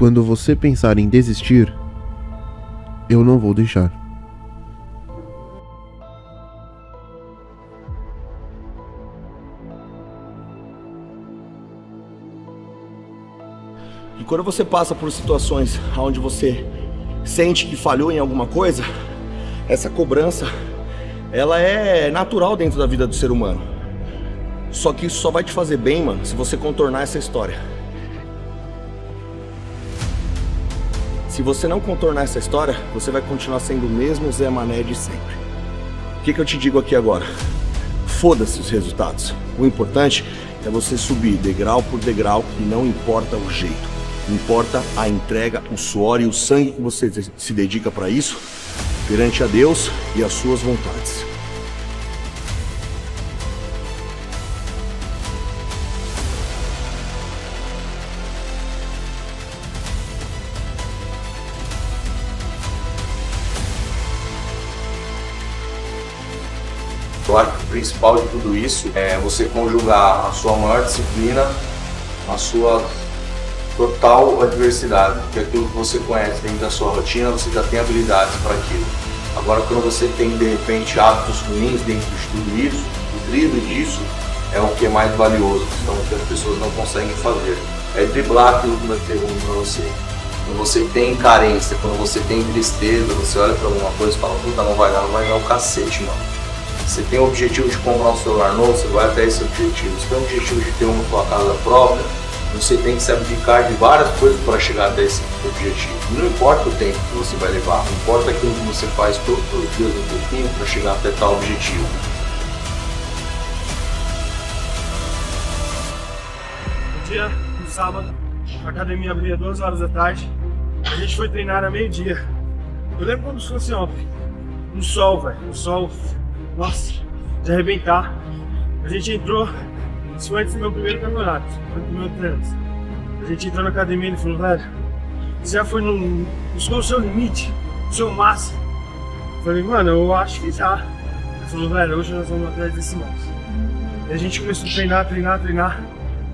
Quando você pensar em desistir, eu não vou deixar. E quando você passa por situações onde você sente que falhou em alguma coisa, essa cobrança, ela é natural dentro da vida do ser humano. Só que isso só vai te fazer bem, mano, se você contornar essa história. Se você não contornar essa história, você vai continuar sendo o mesmo Zé Mané de sempre. O que eu te digo aqui agora? Foda-se os resultados. O importante é você subir degrau por degrau e não importa o jeito. Importa a entrega, o suor e o sangue que você se dedica para isso perante a Deus e as suas vontades. Eu acho que o principal de tudo isso é você conjugar a sua maior disciplina, a sua total adversidade, porque aquilo que você conhece dentro da sua rotina, você já tem habilidades para aquilo. Agora, quando você tem, de repente, hábitos ruins dentro de tudo isso, o drible disso é o que é mais valioso, então, que as pessoas não conseguem fazer. É driblar aquilo que vai ter ruim para você. Quando você tem carência, quando você tem tristeza, você olha para alguma coisa e fala, puta, não vai dar o cacete, mano. Você tem o objetivo de comprar um celular novo, você vai até esse objetivo. Você tem o objetivo de ter uma sua casa própria, você tem que se abdicar de várias coisas para chegar até esse objetivo. Não importa o tempo que você vai levar, não importa aquilo que você faz todos os dias um pouquinho para chegar até tal objetivo. Um dia, no sábado, a academia abria 2 horas da tarde, a gente foi treinar a meio-dia. Eu lembro como se fosse ontem, um sol, velho, um sol, nossa, de arrebentar. A gente entrou, isso antes do meu primeiro campeonato, antes do meu treino. A gente entrou na academia e ele falou, velho, você já foi no seu limite, no seu máximo. Eu falei, mano, eu acho que já. Ele falou, velho, hoje nós vamos atrás desse máximo. E a gente começou a treinar.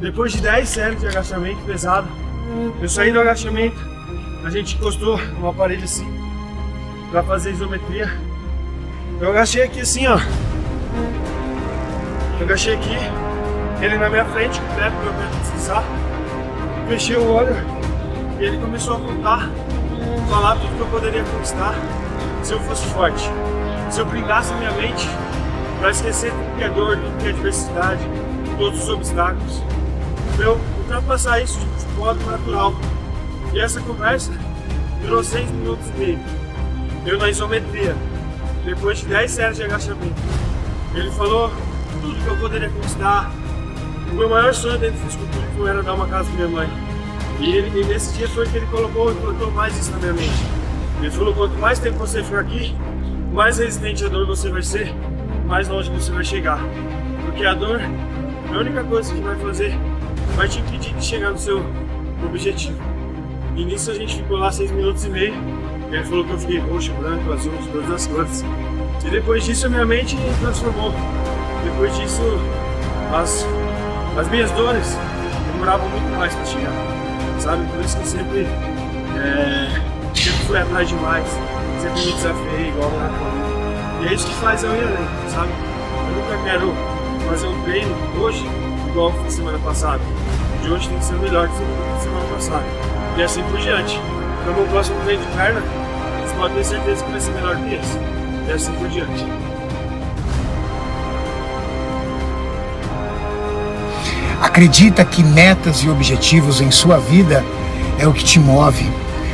Depois de 10 séries de agachamento pesado, eu saí do agachamento, a gente encostou uma parede assim, pra fazer isometria. Eu agachei aqui assim, ó. Eu agachei aqui, ele na minha frente, com o pé, porque eu quero descansar. Fechei o olho e ele começou a contar, falar tudo que eu poderia conquistar se eu fosse forte. Se eu blindasse a minha mente pra esquecer tudo que é dor, tudo que é adversidade, todos os obstáculos. Pra eu ultrapassar isso de modo natural. E essa conversa durou 6 minutos e meio. Eu na isometria. Depois de 10 séries de agachamento, ele falou tudo que eu poderia conquistar. O meu maior sonho dentro do fisiculturismo era dar uma casa pra minha mãe. E nesse dia foi que ele colocou e plantou mais isso na minha mente. Ele falou, quanto mais tempo você ficar aqui, mais resistente à dor você vai ser, mais longe você vai chegar. Porque a dor, a única coisa que vai fazer, vai te impedir de chegar no seu objetivo. E nisso a gente ficou lá 6 minutos e meio. Ele falou que eu fiquei roxo, branco, azul, de todas as cores. E depois disso a minha mente transformou. Depois disso as minhas dores demoravam muito mais para chegar, sabe? Por isso que eu sempre fui atrás demais, sempre me desafiei igual na forma. E é isso que faz eu ir além, sabe? Eu nunca quero fazer um treino hoje igual foi semana passada. De hoje tem que ser melhor que semana passada. E assim por diante. Então, no próximo treino de perna, vocês podem ter certeza que vai ser melhor que esse. E assim por diante. Acredita que metas e objetivos em sua vida é o que te move.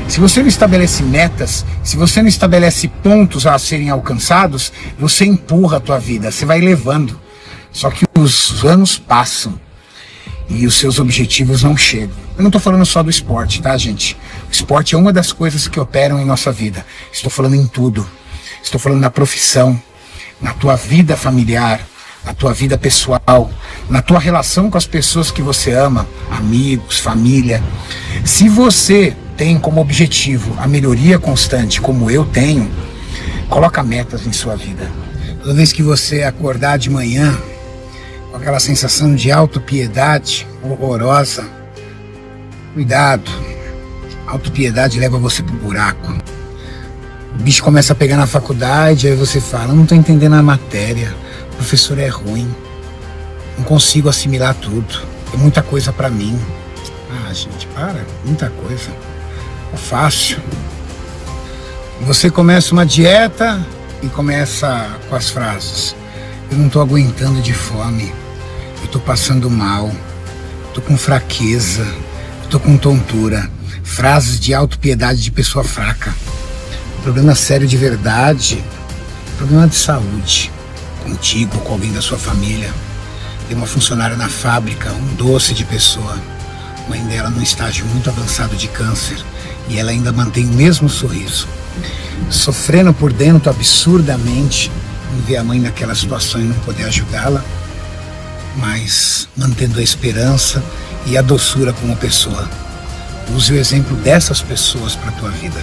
Se você não estabelece metas, se você não estabelece pontos a serem alcançados, você empurra a tua vida, você vai levando. Só que os anos passam e os seus objetivos não chegam. Eu não estou falando só do esporte, tá, gente? O esporte é uma das coisas que operam em nossa vida. Estou falando em tudo. Estou falando na profissão, na tua vida familiar, na tua vida pessoal, na tua relação com as pessoas que você ama, amigos, família. Se você tem como objetivo a melhoria constante, como eu tenho, coloca metas em sua vida. Toda vez que você acordar de manhã, com aquela sensação de autopiedade horrorosa, cuidado, autopiedade leva você pro buraco. O bicho começa a pegar na faculdade, aí você fala, eu não tô entendendo a matéria, o professor é ruim, não consigo assimilar tudo, é muita coisa pra mim. Ah, gente, para, muita coisa, é fácil. Você começa uma dieta e começa com as frases, eu não tô aguentando de fome, eu tô passando mal, tô com fraqueza, tô com tontura, frases de autopiedade de pessoa fraca. Problema sério de verdade, problema de saúde, contigo, com alguém da sua família. Tem uma funcionária na fábrica, um doce de pessoa. A mãe dela num estágio muito avançado de câncer e ela ainda mantém o mesmo sorriso. Sofrendo por dentro absurdamente em ver a mãe naquela situação e não poder ajudá-la, mas mantendo a esperança e a doçura como pessoa. Use o exemplo dessas pessoas para a tua vida.